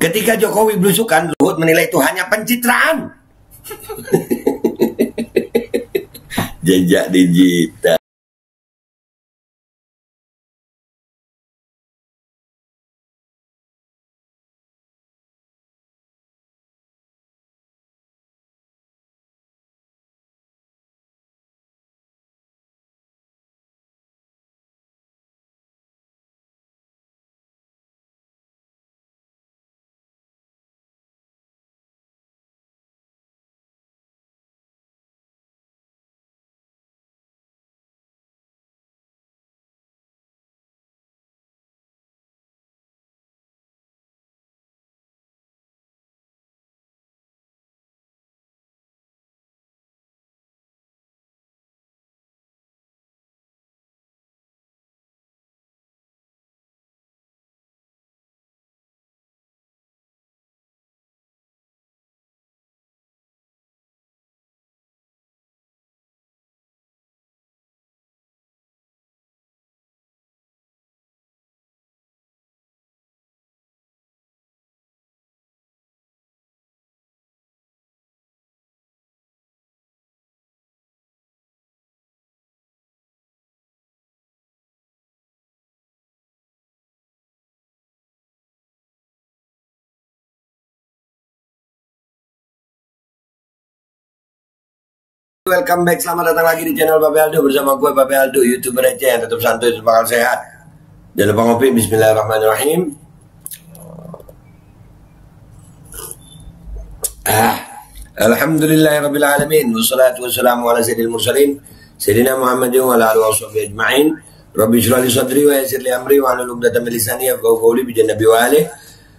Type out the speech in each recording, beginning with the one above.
Ketika Jokowi belusukan, Luhut menilai itu hanya pencitraan. Jejak digital. Welcome back, selamat datang lagi di channel Babeh Aldo bersama gue Babeh Aldo, youtuber receh yang tetap santuy dan bakal sehat. Jangan lupa ngopi. Bismillahirrahmanirrahim. Alhamdulillahirrabbilalamin. Wassalatu wassalamu ala sayyidil mursalin Sayyidina Muhammadin wa ala alihi wa sahbihi ajma'in. Rabbi shrah li sadri wa yassir li amri wa hlul 'uqdatam min lisani yafqahu qawli bi janna bi wa alihi.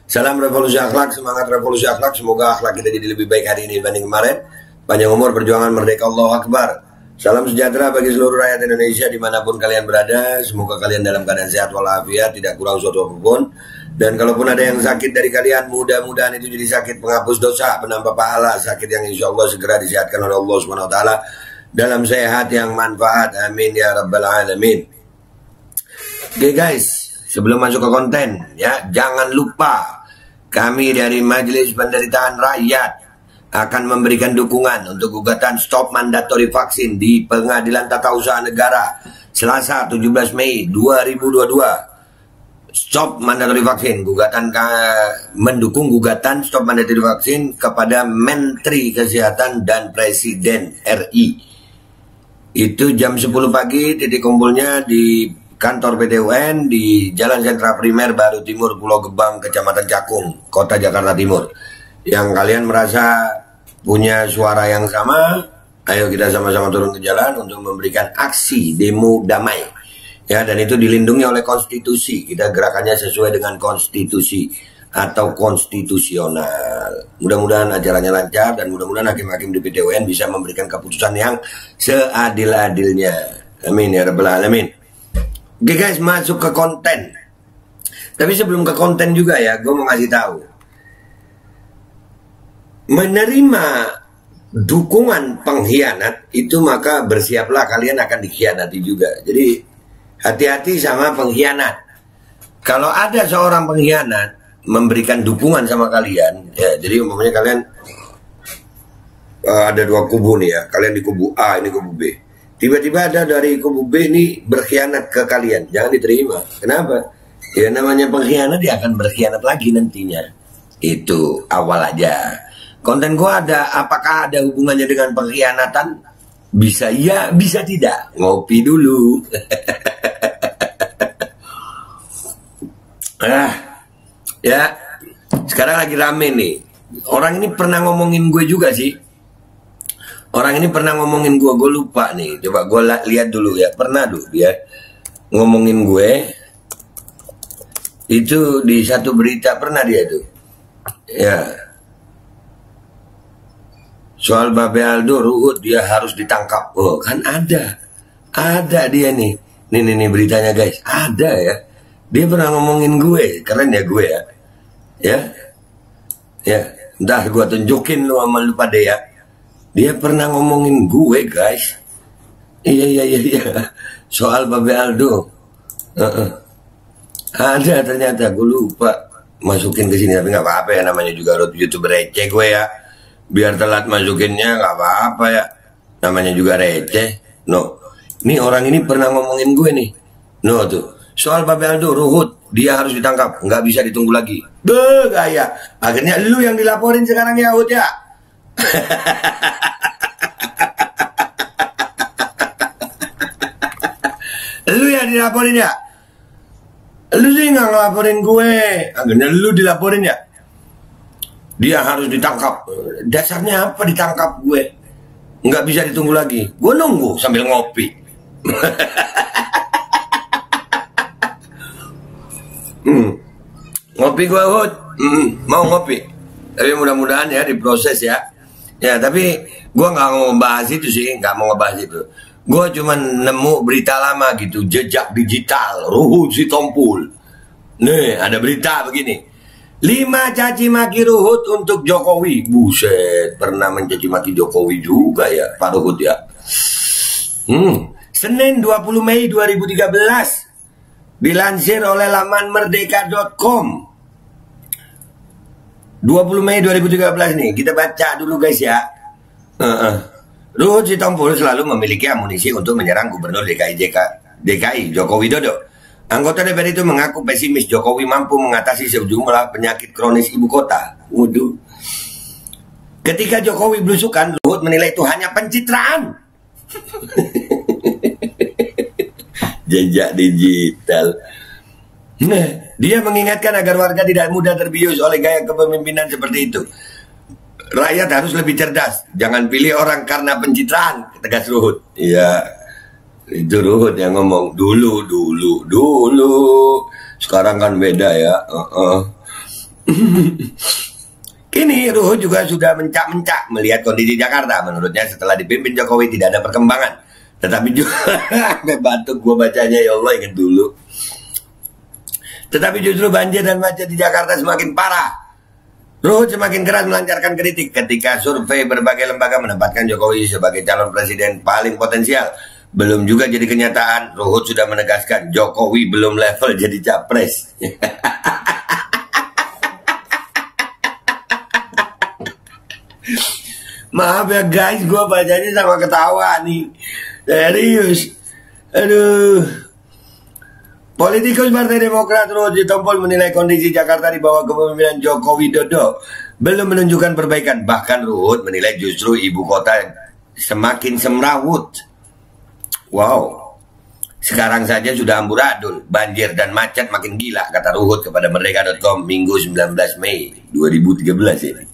Salam revolusi akhlak, semangat revolusi akhlak. Semoga akhlak kita jadi lebih baik hari ini dibanding kemarin. Panjang umur, perjuangan merdeka, Allah Akbar. Salam sejahtera bagi seluruh rakyat Indonesia dimanapun kalian berada. Semoga kalian dalam keadaan sehat walafiat, tidak kurang suatu apapun. Dan kalaupun ada yang sakit dari kalian, mudah-mudahan itu jadi sakit penghapus dosa, penambah pahala, sakit yang insya Allah segera disehatkan oleh Allah SWT dalam sehat yang manfaat. Amin ya rabbal alamin. Oke guys, sebelum masuk ke konten ya, jangan lupa kami dari Majelis Penderitaan Rakyat akan memberikan dukungan untuk gugatan stop mandatory vaksin di Pengadilan Tata Usaha Negara Selasa 17 Mei 2022. Stop mandatory vaksin, gugatan mendukung gugatan stop mandatory vaksin kepada Menteri Kesehatan dan Presiden RI. Itu jam 10 pagi, titik kumpulnya di kantor PT UN di Jalan Sentra Primer Baru Timur, Pulau Gebang, Kecamatan Cakung, Kota Jakarta Timur. Yang kalian merasa punya suara yang sama, ayo kita sama-sama turun ke jalan untuk memberikan aksi demo damai. Ya, dan itu dilindungi oleh konstitusi. Kita gerakannya sesuai dengan konstitusi atau konstitusional. Mudah-mudahan acaranya lancar dan mudah-mudahan hakim-hakim di PT UN bisa memberikan keputusan yang seadil-adilnya. Amin ya rabbal alamin. Oke guys, masuk ke konten. Tapi sebelum ke konten juga ya, gue mau ngasih tahu. Menerima dukungan pengkhianat itu maka bersiaplah kalian akan dikhianati juga. Jadi hati-hati sama pengkhianat. Kalau ada seorang pengkhianat memberikan dukungan sama kalian, ya, jadi umumnya kalian ada dua kubu nih ya. Kalian di kubu A, ini kubu B. Tiba-tiba ada dari kubu B ini berkhianat ke kalian, jangan diterima. Kenapa? Ya namanya pengkhianat dia akan berkhianat lagi nantinya. Itu awal aja. Konten gua ada, apakah ada hubungannya dengan pengkhianatan? Bisa iya, bisa tidak. Ngopi dulu. Ya, sekarang lagi rame nih. Orang ini pernah ngomongin gue juga sih. Orang ini pernah ngomongin gue lupa nih. Coba gue lihat dulu ya. Pernah dulu dia ngomongin gue. Itu di satu berita pernah dia tuh. Ya. Soal Babeh Aldo, Ruhut, dia harus ditangkap. Oh, kan ada. Ada dia nih. Nih beritanya guys. Ada ya. Dia pernah ngomongin gue. Keren ya gue ya. Ya. Ntar gue tunjukin lu sama lu pada ya. Dia pernah ngomongin gue guys. Iya. Soal Babeh Aldo. Ada ternyata. Gue lupa. masukin ke sini, tapi nggak apa-apa ya, namanya juga youtuber receh gue ya. Biar telat masukinnya nggak apa-apa ya, namanya juga receh. No, ini orang ini pernah ngomongin gue nih. No tuh, soal Babeh Aldo, Ruhut, dia harus ditangkap, nggak bisa ditunggu lagi. Begaya, akhirnya lu yang dilaporin sekarang ya, Hut ya. Lu yang dilaporin ya. Lu sih nggak ngelaporin gue, akhirnya lu dilaporin ya. Dia harus ditangkap. Dasarnya apa ditangkap gue? Nggak bisa ditunggu lagi. Gue nunggu sambil ngopi. Ngopi gue, Hut. Mau ngopi. Tapi mudah-mudahan ya diproses ya. Ya tapi gue nggak mau ngebahas itu sih, nggak mau ngebahas itu. Gue cuman nemu berita lama gitu, jejak digital, Ruhut Sitompul. Nih, ada berita begini. 5 caci maki Ruhut untuk Jokowi. Buset, pernah mencaci maki Jokowi juga ya, Pak Ruhut ya. Senin 20 Mei 2013 dilansir oleh laman Merdeka.com. 20 Mei 2013 nih, kita baca dulu guys ya. Ruhut Sitompul selalu memiliki amunisi untuk menyerang Gubernur DKI Joko Widodo. Anggota DPR itu mengaku pesimis Jokowi mampu mengatasi sejumlah penyakit kronis ibu kota. Waduh. Ketika Jokowi belusukan, Ruhut menilai itu hanya pencitraan. Jejak digital. Dia mengingatkan agar warga tidak mudah terbius oleh gaya kepemimpinan seperti itu. Rakyat harus lebih cerdas, jangan pilih orang karena pencitraan, tegas Ruhut. Iya, itu Ruhut yang ngomong dulu. Sekarang kan beda ya. Kini Ruhut juga sudah mencak-mencak melihat kondisi Jakarta. Menurutnya setelah dipimpin Jokowi tidak ada perkembangan. Tetapi juga batuk gue bacanya ya Allah ingat dulu. Tetapi justru banjir dan macet di Jakarta semakin parah. Ruhut semakin keras melancarkan kritik ketika survei berbagai lembaga menempatkan Jokowi sebagai calon presiden paling potensial. Belum juga jadi kenyataan, Ruhut sudah menegaskan Jokowi belum level jadi capres. Maaf ya guys, gue bacanya sama ketawa nih. Serius. Aduh. Politikus Partai Demokrat Ruhut Sitompul menilai kondisi Jakarta di bawah kepemimpinan Joko Widodo belum menunjukkan perbaikan. Bahkan Ruhut menilai justru ibu kota semakin semrawut. Wow. Sekarang saja sudah amburadul, banjir dan macet makin gila, kata Ruhut kepada Merdeka.com Minggu 19 Mei 2013 ini.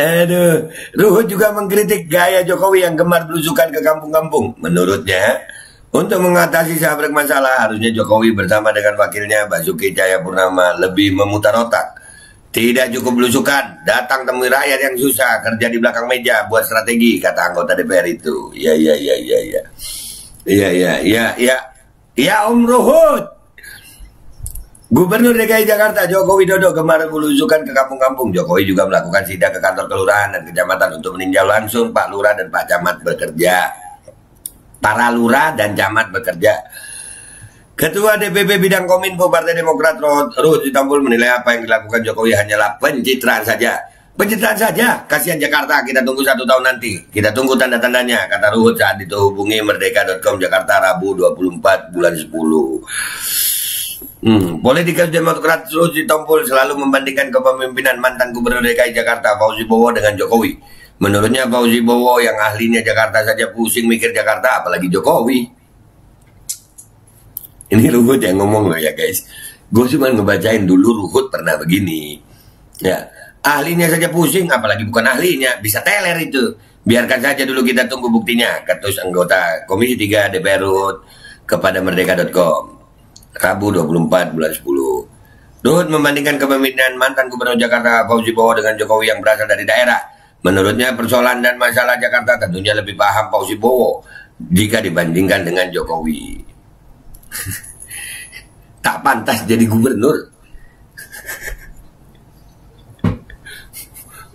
Aduh, Ruhut juga mengkritik gaya Jokowi yang gemar belusukan ke kampung-kampung. Menurutnya, untuk mengatasi seabrak masalah, harusnya Jokowi bersama dengan wakilnya Basuki Jaya Purnama lebih memutar otak. Tidak cukup belusukan, datang temui rakyat yang susah, kerja di belakang meja, buat strategi, kata anggota DPR itu. Ya Om Ruhut. Gubernur DKI Jakarta Joko Widodo kemarin belusukan ke kampung-kampung. Jokowi juga melakukan sidak ke kantor kelurahan dan kecamatan untuk meninjau langsung Pak Lurah dan Pak Camat bekerja. Para Lurah dan Camat bekerja. Ketua DPP Bidang Kominfo Partai Demokrat Ruhut Sitompul menilai apa yang dilakukan Jokowi hanyalah pencitraan saja. Pencitraan saja, kasihan Jakarta, kita tunggu 1 tahun nanti. Kita tunggu tanda-tandanya, kata Ruhut saat itu hubungi Merdeka.com Jakarta Rabu 24 bulan 10. Politikus Demokrat Ruhut Sitompul selalu membandingkan kepemimpinan mantan Gubernur DKI Jakarta Fauzi Bowo dengan Jokowi. Menurutnya Fauzi Bowo yang ahlinya Jakarta saja pusing mikir Jakarta, apalagi Jokowi. Ini Ruhut yang ngomong ya guys. Gue cuma ngebacain dulu, Ruhut pernah begini. Ya, ahlinya saja pusing, apalagi bukan ahlinya, bisa teler itu. Biarkan saja dulu, kita tunggu buktinya, kata anggota Komisi 3 DPR Ruhut kepada Merdeka.com. Rabu 24 bulan 10. Ruhut membandingkan kepemimpinan mantan Gubernur Jakarta Fauzi Bowo dengan Jokowi yang berasal dari daerah. Menurutnya persoalan dan masalah Jakarta tentunya lebih paham Fauzi Bowo jika dibandingkan dengan Jokowi. Tak pantas jadi gubernur.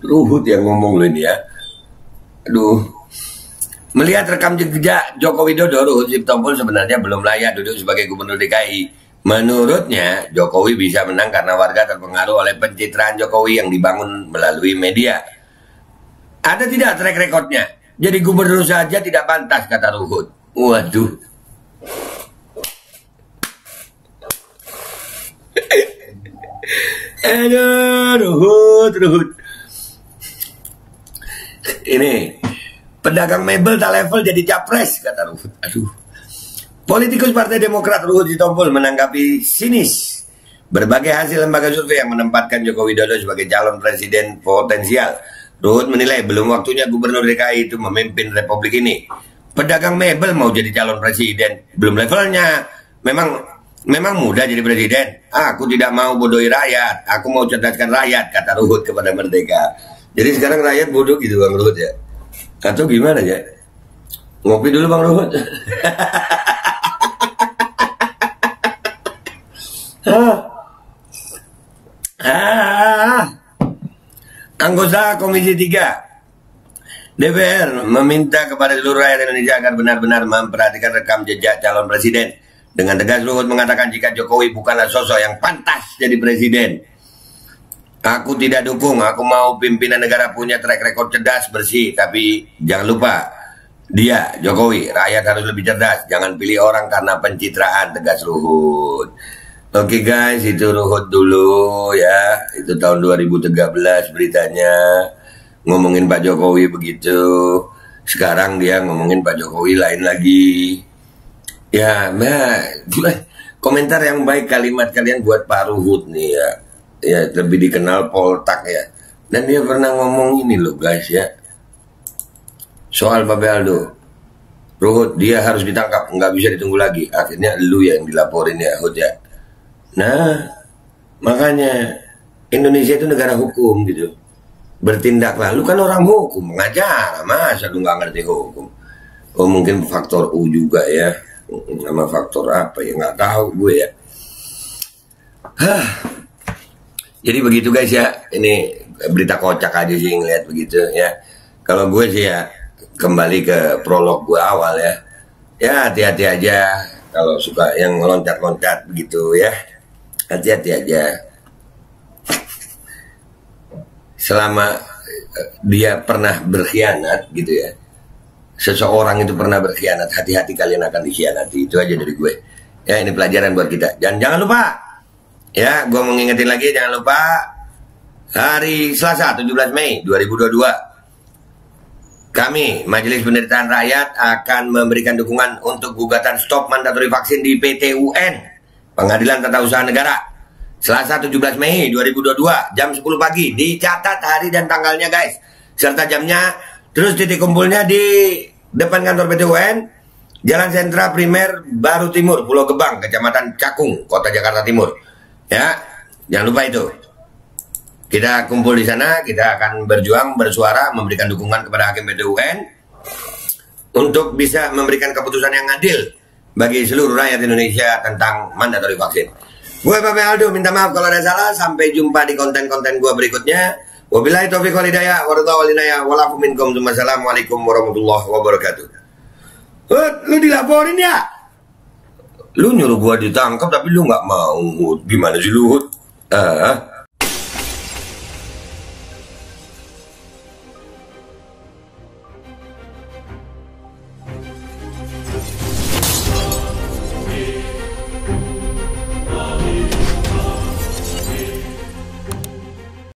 Ruhut yang ngomong loh ini ya. Aduh. Melihat rekam jejak Joko Widodo, Ruhut Sitompul sebenarnya belum layak duduk sebagai Gubernur DKI. Menurutnya, Jokowi bisa menang karena warga terpengaruh oleh pencitraan Jokowi yang dibangun melalui media. Ada tidak track recordnya? Jadi gubernur saja tidak pantas, kata Ruhut. Waduh. Aduh, Ruhut. Ini... Pedagang mebel tak level jadi capres, kata Ruhut. Aduh. Politikus Partai Demokrat Ruhut Sitompul menanggapi sinis berbagai hasil lembaga survei yang menempatkan Joko Widodo sebagai calon presiden potensial. Ruhut menilai belum waktunya Gubernur DKI itu memimpin Republik ini. Pedagang mebel mau jadi calon presiden, belum levelnya. Memang mudah jadi presiden. Aku tidak mau bodohi rakyat, aku mau cerdaskan rakyat, kata Ruhut kepada Merdeka. Jadi sekarang rakyat bodoh gitu, Bang Ruhut ya. Atau gimana ya? Ngopi dulu Bang Ruhut. Anggota Komisi 3 DPR meminta kepada seluruh rakyat Indonesia agar benar-benar memperhatikan rekam jejak calon presiden. Dengan tegas Ruhut mengatakan jika Jokowi bukanlah sosok yang pantas jadi presiden. Aku tidak dukung, aku mau pimpinan negara punya track record cerdas, bersih. Tapi jangan lupa, dia, Jokowi, rakyat harus lebih cerdas. Jangan pilih orang karena pencitraan, tegas Ruhut. Oke guys, itu Ruhut dulu ya. Itu tahun 2013 beritanya. Ngomongin Pak Jokowi begitu. Sekarang dia ngomongin Pak Jokowi lain lagi. Ya, komentar yang baik kalimat kalian buat Pak Ruhut nih ya. Ya lebih dikenal Poltak ya. Dan dia pernah ngomong ini loh guys ya, soal Babeh Aldo. Ruhut, dia harus ditangkap, nggak bisa ditunggu lagi. Akhirnya lu yang dilaporin ya Ruhut ya. Nah makanya Indonesia itu negara hukum gitu. Bertindaklah, lu kan orang hukum, mengajar, masa lu nggak ngerti hukum. Oh mungkin faktor U juga ya, sama faktor apa ya nggak tahu gue ya. Jadi begitu guys ya, ini berita kocak aja sih ngeliat begitu ya. Kalau gue sih ya, kembali ke prolog gue awal ya. Ya hati-hati aja, kalau suka yang loncat-loncat begitu ya. Hati-hati aja. Selama dia pernah berkhianat gitu ya. Seseorang itu pernah berkhianat, hati-hati kalian akan dikhianati. Itu aja dari gue. Ya ini pelajaran buat kita. Dan jangan lupa. Ya, gue mau ngingetin lagi, jangan lupa hari Selasa 17 Mei 2022 kami, Majelis Penderitaan Rakyat akan memberikan dukungan untuk gugatan stop mandatori vaksin di PT UN, Pengadilan Tata Usaha Negara. Selasa 17 Mei 2022 jam 10 pagi, dicatat hari dan tanggalnya guys, serta jamnya, terus titik kumpulnya di depan kantor PT UN, Jalan Sentra Primer Baru Timur, Pulau Gebang, Kecamatan Cakung, Kota Jakarta Timur. Ya, jangan lupa itu. Kita kumpul di sana, kita akan berjuang, bersuara, memberikan dukungan kepada hakim PT UN untuk bisa memberikan keputusan yang adil bagi seluruh rakyat Indonesia tentang mandatori vaksin. Gue Babeh Aldo, minta maaf kalau ada salah. Sampai jumpa di konten-konten gue berikutnya. Wabillahi taufiq wal hidayah, warahmatullahi wabarakatuh. Walakum minkum, wassalamualaikum warahmatullahi wabarakatuh. Lu dilaporin ya? Lu nyuruh gua ditangkap tapi lu nggak mau. Gimana sih Luhut?